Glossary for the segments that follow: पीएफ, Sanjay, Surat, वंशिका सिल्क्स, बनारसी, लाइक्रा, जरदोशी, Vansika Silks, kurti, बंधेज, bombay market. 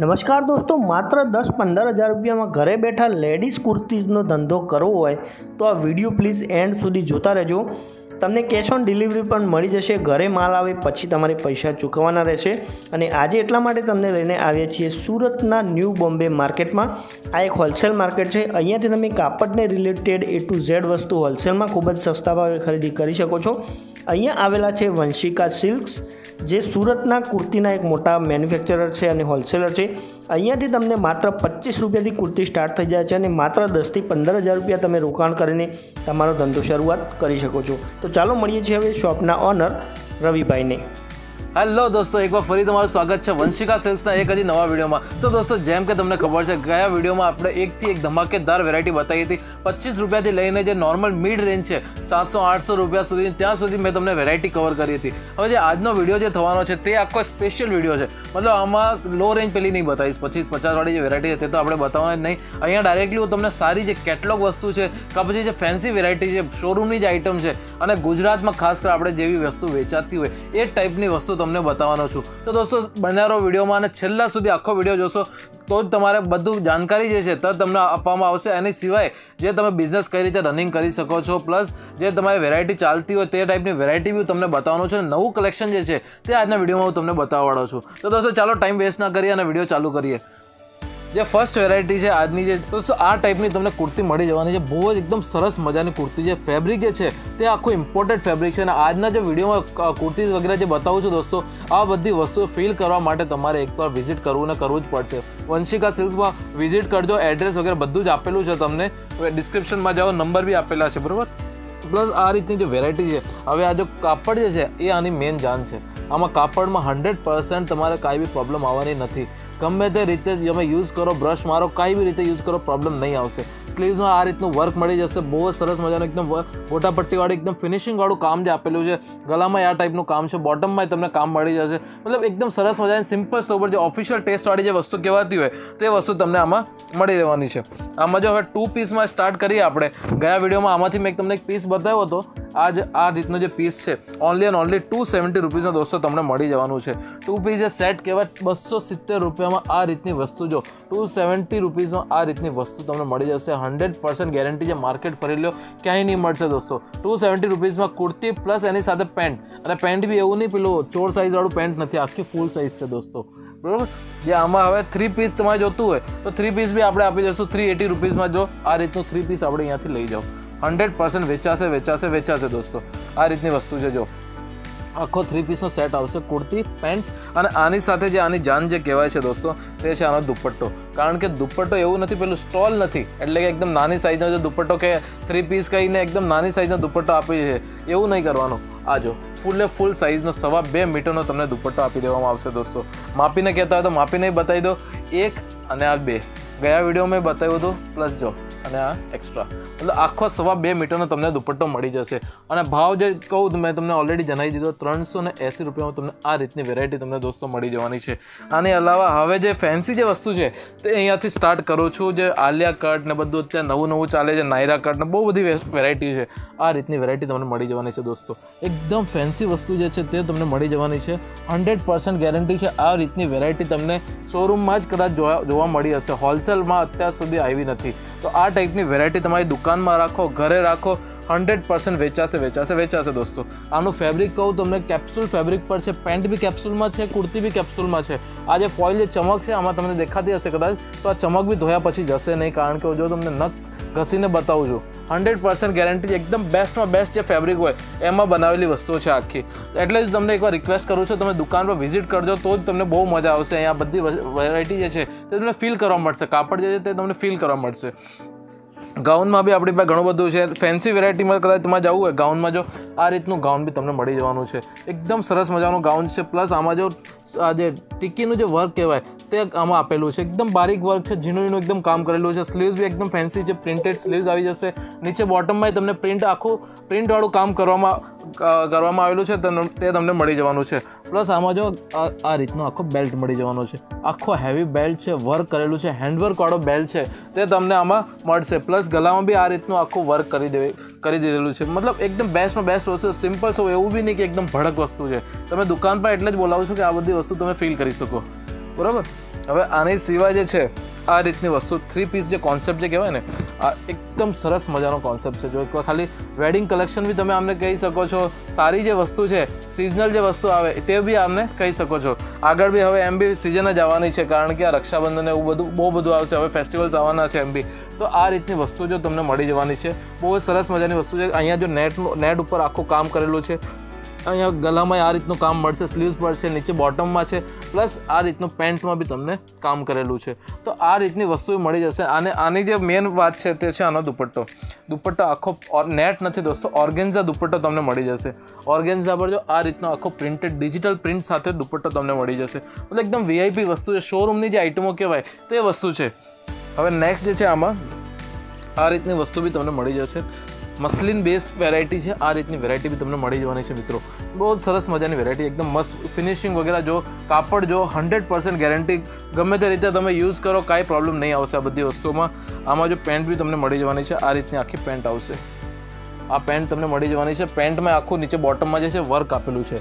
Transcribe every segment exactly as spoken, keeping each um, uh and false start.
नमस्कार दोस्तों, मात्र दस पंदर हज़ार रुपया में घरे बैठा लेडीज कुर्तीजनो धंधो करवो होय तो आ वीडियो प्लीज एंड सुधी जोता रहेजो। तमने कैश ऑन डिलीवरी पण मळी जशे। घरे माल आवे पछी तमारे पैसा चूकवाना रहेशे। अने आजे एटला माटे तमने लईने आव्या छीए सूरतना न्यू बॉम्बे मार्केट में। आ एक होलसेल मार्केट छे, अहींयाथी तमे कापड़ने रिलेटेड ए टू झेड वस्तु होलसेल में खूब ज सस्ता भावे खरीदी करी शको छो। अहींया आवेला छे वंशिका सिल्क्स, जे सूरतना कुर्तीना एक मोटा मैन्युफेक्चरर छे अने होलसेलर छे। अहींयाथी तमने मात्र पच्चीस रुपयाथी कुर्ती स्टार्ट थई जाय छे अने मात्र दस थी पंदर हज़ार रुपया तमे रोकाण करीने तमारो धंधो शरूआत करी शको छो। तो चालो मळीए छे हवे शॉपना ओनर रविभाई ने। हेलो दोस्तों, एक बार फरी तमारू स्वागत है वंशिका सिल्क्स एक हजी नवा वीडियो में। तो दोस्तों, जेम के तमने खबर है, गया वीडियो में आपने एक थी एक धमाकेदार वेरायटी बताई थी। पच्चीस रुपया थी लईने जे नॉर्मल मिड रेंज है सात सौ आठ सौ रुपया सुधी, त्यां सुधी मैं तमने वेरायटी कवर करी थी। हवे जे आजनो वीडियो जे थवानो छे ते आखो स्पेशल वीडियो है। मतलब आमां लो रेंज पेली नहीं बताईश, पच्चीस पचास वाली वेरायटी है तो आपणे बतावानी नहीं। अहींया डायरेक्टली हूँ तमने सारी जे केटलॉग वस्तु है का पछी जे फेन्सी वेरायटी है शोरूमनी ज आइटम है और गुजरात में खास कर आपणे जेवी वस्तु वेचाती होय ए टाइपनी वस्तु तमने बतावानो छूं। तो दोस्तों बन्या रहो वीडियोमां अने छेल्ला सुधी आखो वीडियो जोशो तो तमारे बधु जानकारी जे छे तो तमने आपवामां आवशे। एनी सिवाय जे तमे बिजनेस कई रीते रनिंग करी शको छो, प्लस जे तमारी वेरायटी चालती होय ते टाइपनी वेरायटी भी तमने बतावानो छे। नवुं कलेक्शन जे छे ते आजना विडियोमां हुं तमने बतावाडो छूं। तो दोस्तों चालो टाइम वेस्ट न करीए अने विडियो चालू करीए। जे फर्स्ट वेरायटी है आजनी जे दोस्तों आ टाइपनी तमने कुर्ती मळी जवानी छे। बहुत एकदम सरस मजानी कुर्ती है। फेब्रिक जे छे ते आखो इम्पोर्टेड फेब्रिक है। आजना जो वीडियो में कुर्ती वगैरह जो बताऊँ छूं दोस्तों, आ बधी वस्तु फील करवा माटे तमारे एक बार विजिट करवू ने करवू ज पड़शे। वंशिका सिल्क्स में विजिट करजो। एड्रेस वगैरह बधुं ज आपेलुं छे, तमने डिस्क्रिप्शन में जाओ, नंबर भी आपेला छे बरोबर। प्लस आ रीतनी जो वेरायटी है हवे आ जो कापड़ जे छे ए आनी मेन जान है। आमा कापड़ में हंड्रेड परसेंट तमारे काई भी प्रॉब्लम आवानी नथी। गमे ते रीते तमे यूज़ करो, ब्रश मारो, कई भी रीते यूज़ करो, प्रॉब्लम नहीं आवशे। स्लीव्स में आ रीतनु वर्क मळी जशे, बहुत सरस मजानो एकदम मोटा पट्टीवाळी एकदम फिनिशिंगवाळुं काम जे आपेलुं छे। गलामां आ टाइपनुं काम छे, बॉटममां तमने काम मळी जशे। मतलब एकदम सरस मजानी सिम्पल सोबर जे ऑफिशियल टेस्टवाळी जे वस्तु कहेवाती होय ते वस्तु तमने आमां मळी रहेवानी छे। आमां जो हवे टू पीस में स्टार्ट करीए आपणे। गया विडियोमां आमांथी मैं तमने एक पीस बताव्यो हतो। आज आ रीतनो जो पीस है only and only two seventy rupees में दोस्तों तमने मळी जवानुं छे। टू पीस जे सेट कहेवाय बस्सो सित्तेर रुपया में आ रीतनी वस्तु जो टू सेवेंटी रुपीज में आ रीतनी वस्तु तमने मळी जशे। हंड्रेड परसेंट गेरंटी है, मार्केट फरी लो क्यांय नहीं मळशे दोस्तों। टू सेवेंटी रुपीज में कुर्ती प्लस एनी साथे पेंट, अने पेंट भी एवुं नहीं पेलुं चोर साइज वाळुं पेंट नथी, आखी फूल साइज है दोस्तों बरोबर। जे आमां हवे थ्री पीस तमारे जोतुं होय तो थ्री पीस भी आपणे आपी दईशुं थ्री एटी रुपीज में। जो आ रीतनुं थ्री पीस आपणे अहींयाथी लई जाओ, हंड्रेड परसेंट वेचाशे वेचाशे वेचाशे दोस्तों। आ रीतनी वस्तु है जो आखो थ्री पीसनो सेट आवशे, कुर्ती पेंट अने आनी साथे जे आनी जान जे कहेवाय छे दोस्तों ते छे आनो दुपट्टो। कारण के दुपट्टो एवुं नथी पेलुं स्टॉल नथी, एटले के एकदम नानी साइजनो जो दुपट्टो के थ्री पीस कहीने एकदम नानी साइजनो दुपट्टो आपे छे एवुं नहीं करवानुं। आ जो फूले फूल साइजनो सवा बे मीटरनो तमने दुपट्टो आपी देवामां आवशे दोस्तों। मापीने कहेता होय तो मापीने बतावी दो, एक अने आ बे गया विडियो में बताव्युं हतुं। प्लस जो अने आ एक्स्ट्रा मतलब आखो सवा बे मीटरनो तमने दुपट्टो मळी जशे। अने भाव जे कहूं तो मैं तमने ऑलरेडी जणावी दीधो, त्रणसो ने एसी रुपयामां तमने आ रीतनी वेरायटी तमने दोस्तों मळी जवानी छे। आने अलावा हवे जे फेन्सी जे वस्तु छे ते अहींयाथी स्टार्ट करो छो। जे आलिया कट ने बधुं अत्यारे नवुं नवुं चाले छे, नायरा कट ने बहुत बधी वेरायटी छे। आ रीतनी वेरायटी तमने मळी जवानी छे दोस्तों। एकदम फेन्सी वस्तु जे छे ते तमने मळी जवानी छे, हंड्रेड परसेंट गेरंटी छे। आ रीतनी वेरायटी तमने शोरूममां ज कदाच जोवा मळी हशे, होलसेलमां अत्यार सुधी आवी नथी। तो आ टाइप की वेरायटी तुम्हारी दुकान में राखो, घरे राखो, हंड्रेड परसेंट वेचाशे वेचाशे वेचाशे दोस्तों। आनु फेब्रिक कहूँ तो हमने कैप्सूल फेब्रिक पर है, पेंट भी कैप्सूल में है, कुर्ती भी कैप्सूल में है। आज फॉइल चमक है आम तक देखाती हे कदाच, तो आ चमक भी धोया पछी जशे नहीं। कारण के जो तुमने नख घसीने बताऊँ छूँ, हंड्रेड परसेंट गेरंटी एकदम बेस्ट में बेस्ट जो फेब्रिक होय एमां बनावेली वस्तु है आखी। एटले ज तमने एक बार रिक्वेस्ट करूँ छूं तमे दुकान पर विजिट करजो तो ज तमने बहुत मजा आवशे। अहींया बधी वेरायटी जे छे ते तमने फील करवा मळशे, कापड़ जे छे ते तमने फील करवा मळशे। गाउन में भी अपनी पास घणुं बधुं छे। फेन्सी वेरायटी में कदाच तमारे जवुं होय गाउन में जो आ रीतनुं गाउन भी तमने मळी जवानुं छे। एकदम सरस मजानुं गाउन छे। प्लस आमां जो आ जे टिक्कीनुं जे वर्क कहेवाय ते आमां आपेलुं छे, एकदम बारीक वर्क छे, झीणुं झीणुं एकदम काम करेलुं छे। स्लीव्स भी एकदम फेन्सी छे, प्रिंटेड स्लीव्स आवी जशे। नीचे बॉटम में तमने प्रिंट आखो प्रिंट वाळुं काम करवामां करवामां आवेलुं छे, ते तमने मळी जवानुं छे। प्लस आमां जो आ रीतनो आखो बेल्ट मळी जवानो छे, आखो हेवी बेल्ट छे, वर्क करेलुं छे, हेन्डवर्क वाळो बेल्ट छे ते तमने आमां मळशे। प्लस गला में भी आ रीतनो आखो वर्क करी दे करी दीधेलुं छे। मतलब एकदम बेस्ट में बेस्ट वस्तु, सिम्पल सो एवुं भी नहीं कि एकदम भड़क वस्तु है। तमे दुकान पर एटले ज बोलावुं छुं कि आ बधी वस्तु तमे फील करी शको। बराबर। हवे आनी सिवाय जे छे आ रीतनी वस्तु थ्री पीस जो कॉन्सेप्ट जो कहवाय ने आ एकदम सरस मजानो कॉन्सेप्ट छे, जो खाली वेडिंग कलेक्शन भी तमे आमने कही सको छो। सारी जे वस्तु छे सीजनल जे वस्तु आवे ते भी आमने कही सको छो। आगळ भी हवे एम बी सीजन ज आववानी छे, कारण के आ रक्षाबंधन एवुं बधुं बहु बधुं आवशे, हवे फेस्टिवल्स आववाना छे एम बी। तो आ रीतनी वस्तु जो तमने मळी जवानी छे, बहुत सरस मजानी वस्तु छे। अहींया जो नेट नेट उपर आखो काम करेलुं छे, अँ गला में आ रीतन काम मळशे, स्लीव्स पर है, नीचे बॉटम में है, प्लस आ रीतन पेंट में भी तमने काम करेलू है। तो आ रीतनी वस्तु मळी जशे। आने आनी जे मेन बात है ते छे आनो दुपट्टो। दुपट्टो आखो और नेट नथी दोस्तों, ऑर्गेन्झा दुपट्टो तमने मळी जशे। ऑर्गेन्झा पर जो आ रीतनो आखो प्रिंटेड डिजिटल प्रिंट साथ दुपट्टो तमने मळी जशे। मतलब एकदम वीआईपी वस्तु है, शोरूमनी जे आइटमों कहेवाय ते वस्तु है। हवे नेक्स्ट जे छे आमां आ रीतनी वस्तु भी तमने मळी जशे। मस्लिन बेस्ड वेरायटी है, आ रीतनी वेरायटी भी तमने मळी जवानी छे मित्रों। बहुत सरस मजानी वेरायटी, एकदम मस्त फिनिशिंग वगैरह, जो कापड़ जो हंड्रेड पर्सेंट गेरंटी, गमे ते रीते तमे यूज करो काई प्रॉब्लम नहीं आवशे। आ बधी वस्तुओमां आमां जो पेंट भी तमने मळी जवानी छे, आ रीतनी आखी पेंट आवशे। आ पेंट तमने मळी जवानी छे। पेंट में आखो नीचे बॉटम में जे छे वर्क आपेलुं छे,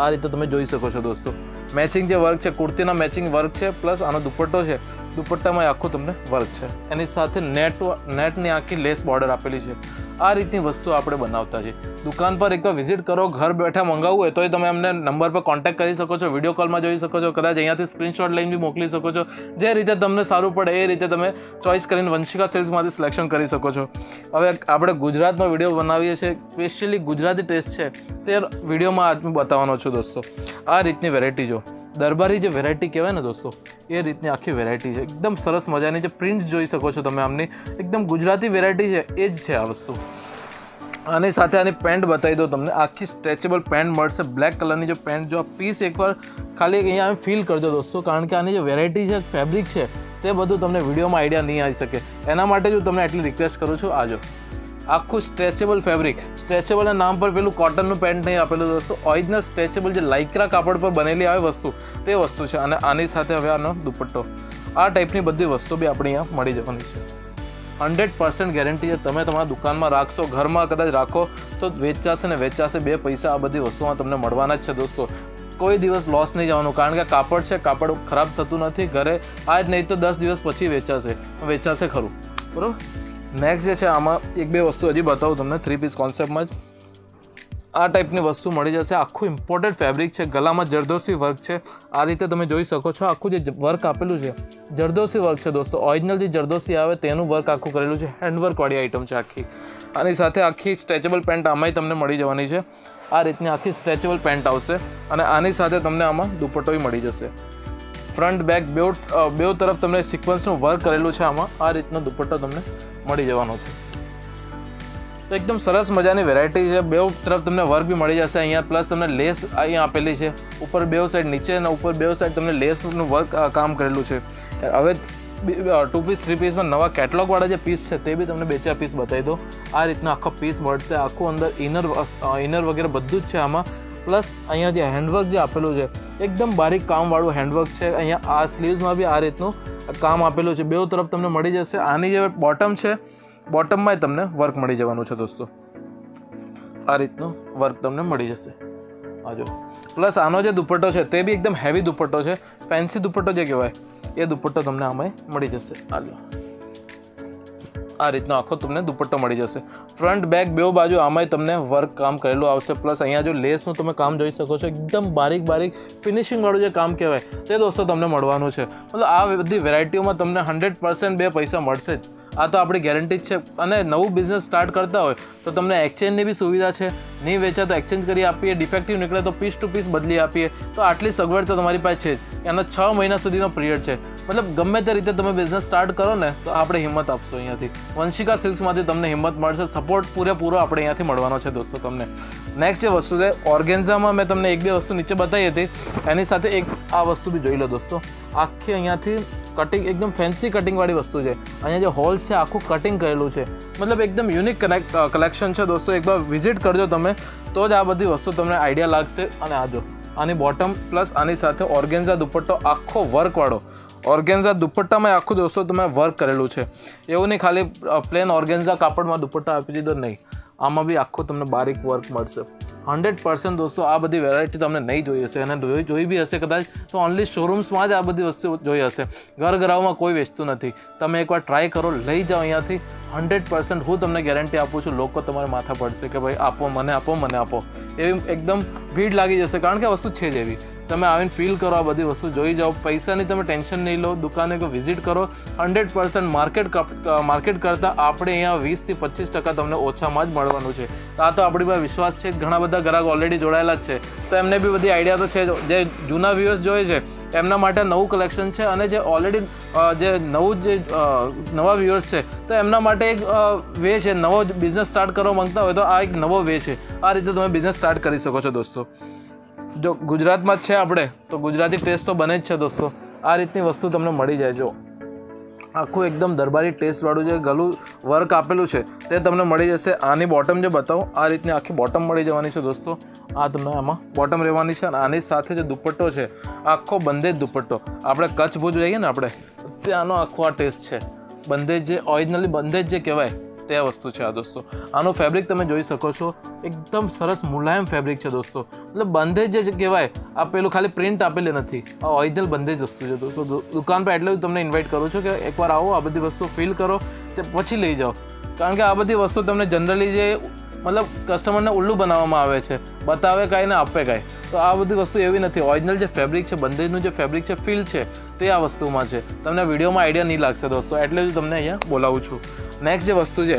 आ रीते तमे जोई शको छो दोस्तों। मैचिंग जो वर्क है, कुर्तीना मैचिंग वर्क है, प्लस आनो दुपट्टो है, दुपट्टा में आखो तमने वर्क है, एनी साथे नेट नेटनी आखी लेस बॉर्डर आपेली है। आ रीतनी वस्तु आपणे बनावता छीए। दुकान पर एक बार विजिट करो, घर बैठा मंगावू होय तो तमे अमने नंबर पर कॉन्टेक्ट करी सको छो, वीडियो कॉल में जोई सको छो, कदाच अहींयाथी स्क्रीनशॉट लईने भी मोकली सको छो। जे रीते तमने सारू पड़े ए रीते तमे चॉइस करीने वंशिका सिल्क्समांथी सिलेक्शन करी सको छो। हवे आपणे गुजरातनो विडियो बनावीए छीए, स्पेशली गुजराती टेस्ट छे ते विडियोमां आज बताववानो छुं दोस्तों। आ रीतनी वेरायटी जो दरबारी जो वेरायटी कहेवाय ने दोस्तों, ए रीतनी आखी वेरायटी है, एकदम सरस मजानी जो प्रिंट्स जोई सको छो तमे। आमनी एकदम गुजराती वेरायटी है, ए ज छे आ वस्तु। आनी साथे आनी पेंट बताई दो तमने, आखी स्ट्रेचेबल पेंट मळशे, ब्लेक कलरनी जो पेंट, जो पीस एक बार खाली अहींया फील करजो दोस्तों, कारण के आनी जो वेरायटी है, फेब्रिक है, ते बधुं तमने विडियो में आइडिया नहीं आई सके। एना माटे जो तमने आटली रिक्वेस्ट करूँ छूँ, आजो आखू स्ट्रेचेबल फेब्रिक। स्ट्रेचेबल नाम पर पेलू कॉटन पेंट नहीं आपेलू दोस्तों, ओरिजिनल स्ट्रेचेबल जो लाइक्रा कापड़ पर बनेली आए वस्तु ते वस्तु है। और आनी साथ हवे आनो दुपट्टो। आ टाइपनी बधी वस्तु भी अपने यहाँ मळी जवानी है। हंड्रेड पर्सेंट गेरंटी है, तमे तमारा दुकान में राखशो, घर में कदाच राखो तो वेचाशे ने वेचाशे, बे पैसा आ बधी वस्तु में तमने मळवाना ज छे दोस्तों। कोई दिवस लॉस नहीं जावानुं, कारण के कापड़ है, कापड़ खराब थतुं नथी, घरे आज नहीं तो दस दिवस पछी वेचाशे, वेचाशे खरुं बरोबर। नेक्स्ट जे छे आमां एक बे वस्तु हजी बतावुं तमने। थ्री पीस कॉन्सेप्ट में आ टाइपनी वस्तु मळी जशे। आखू इम्पोर्टेड फेब्रिक है, गला में जरदोशी वर्क है, आ रीते तमे जोई सको छो। आखू जे वर्क आपेलू है जरदोशी वर्क है दोस्तों, ओरिजिनल जी जरदोशी आवे तेनुं वर्क आखू करेलू है, हेन्डवर्क वाली आइटम है आखी। आनी साथे आखी स्ट्रेचेबल पेंट आमांय तमने मळी जवानी है। आ रीतनी आखी स्ट्रेचेबल पेंट आवशे अने आनी साथे तमने आमां दुपट्टोय मळी जशे। फ्रंट बेक बेव बेव तरफ तमने सीक्वन्स नुं वर्क करेलू है आमां। आ रीतनो दुपट्टो तमने मळी जवानो छे। तो एकदम सरस मजानी वेरायटी है, बेव तरफ तमने वर्क भी मळी जशे अहींया, प्लस तमने लेस अहींया आपेली छे, ऊपर बेव साइड, नीचे ने ऊपर बेव साइड तमने लेस नुं वर्क काम करेलू छे। हवे टू पीस थ्री पीस में नवा केटलॉग वाला जो पीस है ते भी तमने बे चार पीस बताई दो। आ रीतना आखो पीस मळशे, आखो अंदर इनर इनर वगैरह बधुं ज छे आमां, प्लस अहींया जे हेन्डवर्क जे आपेलू छे एकदम बारीक कामवाळुं हेन्डवर्क है। अहींया आ स्लीव्स में भी आ रीतनुं काम आपेलू है, बेव तरफ तमने मळी जशे। आनी जे बॉटम है, बॉटम में तमने वर्क मळी जवानुं छे दोस्तों। आ रीतनो वर्क तमने मळी जशे। आजो प्लस आनो जे दुपट्टो है ते भी एकदम हेवी दुपट्टो है, फैंसी दुपट्टो जे कहेवाय ए दुपट्टो तमने आमांय मळी जशे। आलो आ रीतनो आखो तमने दुपट्टो मळी जशे। फ्रंट बेक बेव बाजू आमांय तमने वर्क काम करेलुं आवशे, प्लस अहींया जो लेसनुं तमे काम जोई शको छो, एकदम बारीक बारीक फिनिशिंग वाळुं जे काम कहेवाय ते दोस्तों तमने मळवानुं छे। मतलब आ बधी वेरायटीओमां तमने हंड्रेड पर्सेंट बे पैसा मळशे ज। आ तो आपणी गेरंटी है। अने नवुं बिजनेस स्टार्ट करता हो तो तमने एक्सचेंजनी भी सुविधा है, नहीं वेचा तो एक्सचेंज करी आपीए, डिफेक्टिव निकले तो पीस टू पीस बदली आपीए। तो आटली सगवड तो तमारी पासे छे। एनो छ महीना सुधीनो पीरियड है, मतलब गमे ते रीते तमे बिजनेस स्टार्ट करो ने तो आपणे हिम्मत आपशो। अहींयाथी वंशिका सिल्क्समांथी तमने हिम्मत मळशे, सपोर्ट पूरेपूरो आपणे अहींयाथी मळवानो छे दोस्तों तमने। नेक्स्ट जे वस्तु छे ऑर्गेन्झामां में तमने एक बे वस्तु नीचे बताई हती, एनी साथे एक आ वस्तु भी जोई लो दोस्तों। आखी अहींयाथी कटिंग एकदम फैंसी कटिंग वाली वस्तु है, अँ जो होल्स है आखू कटिंग करेलू है, मतलब एकदम यूनिक कनेक्ट कलेक्शन है दोस्तों। एक बार विजिट करजो तमे तो ज आ बधी वस्तु तमने आइडिया लागशे। अने आजो आनी बॉटम प्लस आनी साथे ऑर्गेन्झा दुपट्टो आखो वर्कवाळो। ऑर्गेन्झा दुपट्टा में आखू दोस्तों तमे वर्क करेलू है, एवं नहीं खाली प्लेन ऑर्गेन्झा कापड़ में दुपट्टा आपी दीधो, नहीं आमां भी आखो तमने बारीक वर्क मळशे। હંડ્રેડ પર્સન્ટ દોસ્તો આ બધી વેરાયટી તમને નહીં જોઈ હશે અને જોઈ બી હશે કદાચ તો ઓનલી શોરૂમ્સમાં જ આ બધી વસ્તુ જોઈ હશે, ઘર ઘરાઓમાં કોઈ વેચતું નથી. તમે એકવાર ટ્રાય કરો, લઈ જાઓ અહીંયાથી હંડ્રેડ પર્સન્ટ હું તમને ગેરંટી આપું છું. લોકો તમારે માથા પડશે કે ભાઈ આપો મને આપો મને આપો એવી એકદમ ભીડ લાગી જશે કારણ કે વસ્તુ છે જ એવી. તમે આવીને ફીલ કરો, આ બધી વસ્તુ જોઈ જાઓ, પૈસાની તમે ટેન્શન નહીં લો, દુકાને કોઈ વિઝિટ કરો. હંડ્રેડ પર્સન્ટ માર્કેટ માર્કેટ કરતાં આપણે અહીંયા વીસથી પચીસ ટકા તમને ઓછામાં જ મળવાનું છે. આ તો આપણી પાસે વિશ્વાસ છે, ઘણા બધા ગ્રાહક ઓલરેડી જોડાયેલા જ છે તો એમને બી બધી આઈડિયા તો છે. જે જૂના વ્યુઅર્સ જોઈએ છે એમના માટે નવું કલેક્શન છે અને જે ઓલરેડી જે નવું જે નવા વ્યુઅર્સ છે તો એમના માટે એક વે છે. નવો બિઝનેસ સ્ટાર્ટ કરવા માગતા હોય તો આ એક નવો વે છે, આ રીતે તમે બિઝનેસ સ્ટાર્ટ કરી શકો છો દોસ્તો. જો ગુજરાતમાં જ છે આપણે તો ગુજરાતી ટેસ્ટ તો બને જ છે દોસ્તો. આ રીતની વસ્તુ તમને મળી જાય, જો આખું એકદમ દરબારી ટેસ્ટવાળું જે ગલું વર્ક આપેલું છે તે તમને મળી જશે. આની બોટમ જે બતાવો આ રીતની આખી બોટમ મળી જવાની છે દોસ્તો. આ તમને આમાં બોટમ રહેવાની છે અને આની સાથે જે દુપટ્ટો છે આખો બંધેજ દુપટ્ટો, આપણે કચ્છ ભુજ રહીએ ને આપણે ત્યાંનો આખો આ ટેસ્ટ છે. બંધેજ જે ઓરિજિનલી બંધેજ જે કહેવાય તે વસ્તુ છે આ દોસ્તો. આનો ફેબ્રિક તમે જોઈ શકો છો, એકદમ સરસ મુલાયમ ફેબ્રિક છે દોસ્તો. એટલે બંધેજ જે કહેવાય આ પેલું ખાલી પ્રિન્ટ આપેલી નથી, આ ઓરિજિનલ બંધેજ વસ્તુ છે દોસ્તો. દુકાન પર એટલે હું તમને ઇન્વાઇટ કરું છું કે એકવાર આવો, આ બધી વસ્તુ ફીલ કરો તે પછી લઈ જાઓ. કારણ કે આ બધી વસ્તુ તમને જનરલી જે મતલબ કસ્ટમરને ઉલ્લું બનાવવામાં આવે છે, બતાવે કાંઈ ને આપે કાંઈ, તો આ બધી વસ્તુ એવી નથી. ઓરિજિનલ જે ફેબ્રિક છે, બંધેજનું જે ફેબ્રિક છે, ફીલ છે તે આ વસ્તુમાં છે. તમને વિડીયોમાં આઈડિયા નહીં લાગશે દોસ્તો, એટલે જ તમને અહીંયા બોલાવું છું. નેક્સ્ટ જે વસ્તુ છે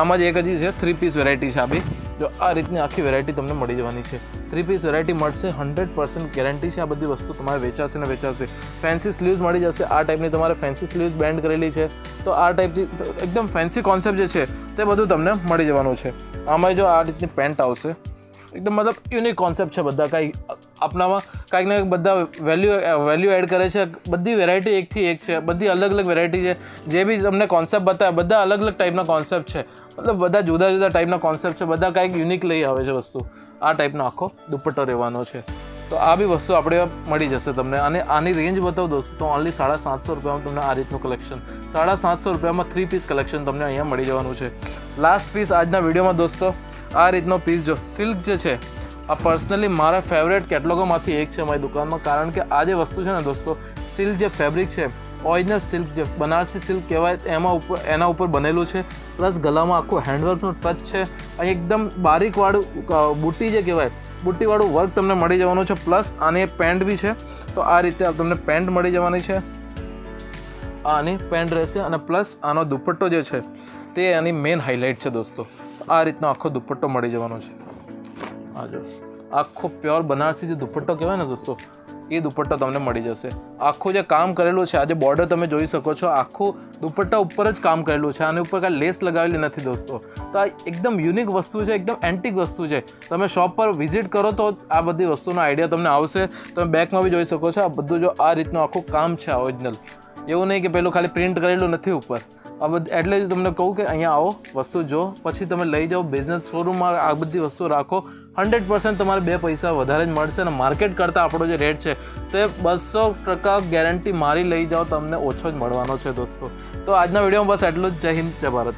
આમાં જ એક હજી છે, થ્રી પીસ વેરાયટી છે. આપી જો આ રીતની આખી વેરાયટી તમને મળી જવાની છે, થ્રી પીસ વેરાયટી મળશે. હંડ્રેડ પર્સન્ટ ગેરંટી છે આ બધી વસ્તુ તમારે વેચાશે ને વેચાશે. ફેન્સી સ્લીવ્સ મળી જશે, આ ટાઈપની તમારે ફેન્સી સ્લીવ્સ બેન્ડ કરેલી છે તો આ ટાઈપની એકદમ ફેન્સી કોન્સેપ્ટ જે છે તે બધું તમને મળી જવાનું છે. આમાં જો આ રીતની પેન્ટ આવશે, એકદમ મતલબ યુનિક કોન્સેપ્ટ છે. બધા કાંઈ આપણામાં કાંઈક ને બધા વેલ્યુ વેલ્યુ એડ કરે છે. બધી વેરાયટી એકથી એક છે, બધી અલગ અલગ વેરાયટી છે. જે બી તમને કોન્સેપ્ટ બતાવે બધા અલગ અલગ ટાઈપના કોન્સેપ્ટ છે, મતલબ બધા જુદા જુદા ટાઈપના કોન્સેપ્ટ છે, બધા કાંઈક યુનિક લઈ આવે છે વસ્તુ. આ ટાઈપનો આખો દુપટ્ટો રહેવાનો છે તો આ બી વસ્તુ આપણે મળી જશે તમને. અને આની રેન્જ બતાવો દોસ્તો, ઓનલી સાડા સાતસો રૂપિયામાં તમને આ રીતનું કલેક્શન, સાડા સાતસો રૂપિયામાં થ્રી પીસ કલેક્શન તમને અહીંયા મળી જવાનું છે. લાસ્ટ પીસ આજના વિડીયોમાં દોસ્તો, આ રીતનો પીસ જો સિલ્ક જે છે આ પર્સનલી મારા ફેવરેટ કેટલોગોમાંથી એક છે મારી દુકાનમાં. કારણ કે આ જે વસ્તુ છે ને દોસ્તો, સિલ્ક જે ફેબ્રિક છે ઓરિજિનલ સિલ્ક જે બનારસી સિલ્ક કહેવાય એમાં ઉપર એના ઉપર બનેલું છે. પ્લસ ગલામાં આખું હેન્ડવર્કનું ટચ છે, અહીં એકદમ બારીકવાળું બુટ્ટી જે કહેવાય બુટ્ટીવાળું વર્ક તમને મળી જવાનું છે. પ્લસ આની પેન્ટ બી છે તો આ રીતે તમને પેન્ટ મળી જવાની છે, આની પેન્ટ રહેશે. અને પ્લસ આનો દુપટ્ટો જે છે તે એની મેઇન હાઇલાઇટ છે દોસ્તો. આ રીતનો આખો દુપટ્ટો મળી જવાનો છે. આજો આખો પ્યોર બનારસી જે દુપટ્ટો કહેવાય ને દોસ્તો એ દુપટ્ટો તમને મળી જશે. આખું જે કામ કરેલું છે, આજે બોર્ડર તમે જોઈ શકો છો, આખું દુપટ્ટા ઉપર જ કામ કરેલું છે. આની ઉપર કાંઈ લેસ લગાવેલી નથી દોસ્તો. તો આ એકદમ યુનિક વસ્તુ છે, એકદમ એન્ટિક વસ્તુ છે. તમે શોપ પર વિઝિટ કરો તો આ બધી વસ્તુનો આઈડિયા તમને આવશે. તમે બેકમાં બી જોઈ શકો છો, આ બધું જો આ રીતનું આખું કામ છે ઓરિજિનલ, એવું નહીં કે પેલું ખાલી પ્રિન્ટ કરેલું નથી ઉપર. આ બધ એટલે જ તમને કહું કે અહીંયા આવો, વસ્તુ જો, પછી તમે લઈ જાઓ. બિઝનેસ શોરૂમમાં આ બધી વસ્તુ રાખો, હંડ્રેડ પર્સન્ટ તમારે બે પૈસા વધારે જ મળશે. અને માર્કેટ કરતાં આપણો જે રેટ છે તે બસો ટકા ગેરંટી મારી લઈ જાઓ, તમને ઓછો જ મળવાનો છે દોસ્તો. તો આજના વિડીયોમાં બસ એટલું જ. જય હિન્દ, જય ભારત.